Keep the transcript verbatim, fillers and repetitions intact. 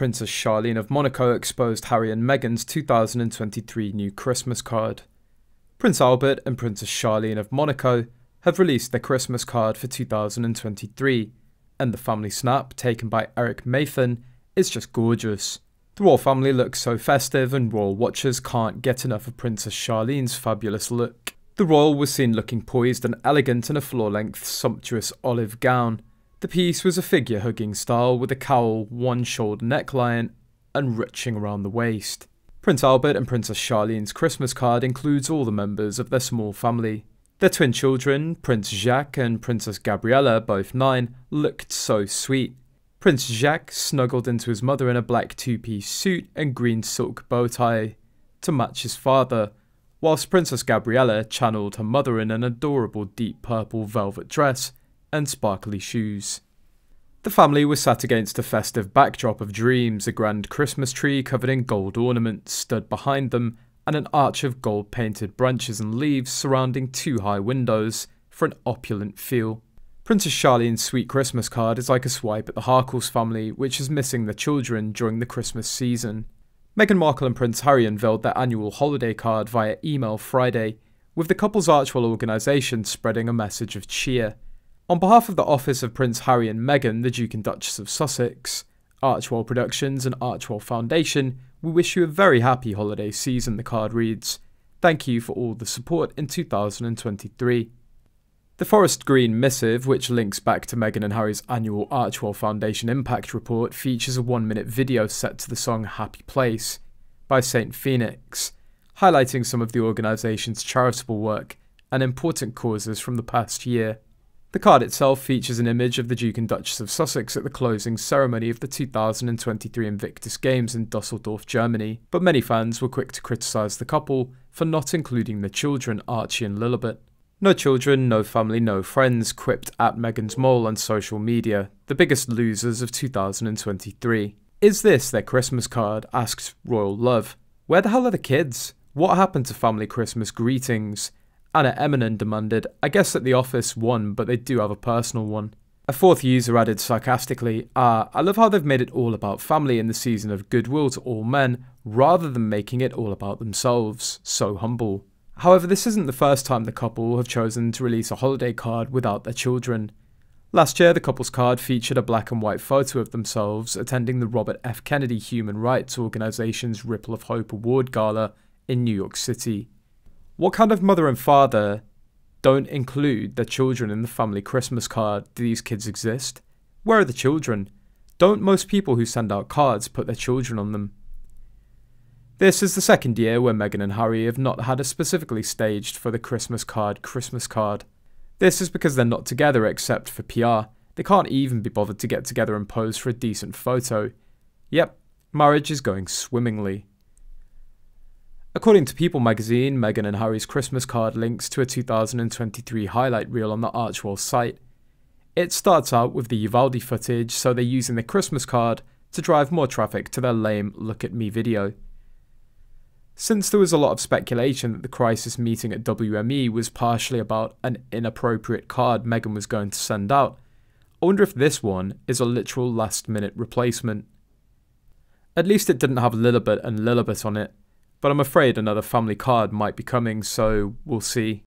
Princess Charlene of Monaco exposed Harry and Meghan's two thousand twenty-three new Christmas card. Prince Albert and Princess Charlene of Monaco have released their Christmas card for two thousand twenty-three, and the family snap taken by Éric Mathon is just gorgeous. The royal family looks so festive and royal watchers can't get enough of Princess Charlene's fabulous look. The royal was seen looking poised and elegant in a floor-length sumptuous olive gown. The piece was a figure-hugging style with a cowl, one-shoulder neckline and ruching around the waist. Prince Albert and Princess Charlene's Christmas card includes all the members of their small family. Their twin children, Prince Jacques and Princess Gabriella, both nine, looked so sweet. Prince Jacques snuggled into his mother in a black two-piece suit and green silk bow tie to match his father, whilst Princess Gabriella channeled her mother in an adorable deep purple velvet dress and sparkly shoes. The family was sat against a festive backdrop of dreams. A grand Christmas tree covered in gold ornaments stood behind them, and an arch of gold-painted branches and leaves surrounding two high windows for an opulent feel. Princess Charlene's sweet Christmas card is like a swipe at the Harkles family, which is missing their children during the Christmas season. Meghan Markle and Prince Harry unveiled their annual holiday card via email Friday, with the couple's Archewell organisation spreading a message of cheer. On behalf of the office of Prince Harry and Meghan, the Duke and Duchess of Sussex, Archewell Productions and Archewell Foundation, we wish you a very happy holiday season, the card reads. Thank you for all the support in two thousand twenty-three. The forest green missive, which links back to Meghan and Harry's annual Archewell Foundation Impact Report, features a one-minute video set to the song Happy Place by Saint Phoenix, highlighting some of the organisation's charitable work and important causes from the past year. The card itself features an image of the Duke and Duchess of Sussex at the closing ceremony of the two thousand twenty-three Invictus Games in Dusseldorf, Germany, but many fans were quick to criticise the couple for not including their children, Archie and Lilibet. No children, no family, no friends, quipped at Meghan's mole on social media, the biggest losers of two thousand twenty-three. Is this their Christmas card? Asks royal love. Where the hell are the kids? What happened to family Christmas greetings? Anna Eminen demanded. I guess at the office one, but they do have a personal one. A fourth user added sarcastically, Ah, I love how they've made it all about family in the season of goodwill to all men, rather than making it all about themselves. So humble. However, this isn't the first time the couple have chosen to release a holiday card without their children. Last year, the couple's card featured a black and white photo of themselves attending the Robert F. Kennedy Human Rights Organization's Ripple of Hope Award Gala in New York City. What kind of mother and father don't include their children in the family Christmas card? Do these kids exist? Where are the children? Don't most people who send out cards put their children on them? This is the second year where Meghan and Harry have not had a specifically staged for the Christmas card Christmas card. This is because they're not together except for P R. They can't even be bothered to get together and pose for a decent photo. Yep, marriage is going swimmingly. According to People magazine, Meghan and Harry's Christmas card links to a two thousand twenty-three highlight reel on the Archewell site. It starts out with the Uvalde footage, so they're using the Christmas card to drive more traffic to their lame look at me video. Since there was a lot of speculation that the crisis meeting at W M E was partially about an inappropriate card Meghan was going to send out, I wonder if this one is a literal last-minute replacement. At least it didn't have Lilibet and Lilibet on it, but I'm afraid another family card might be coming, so we'll see.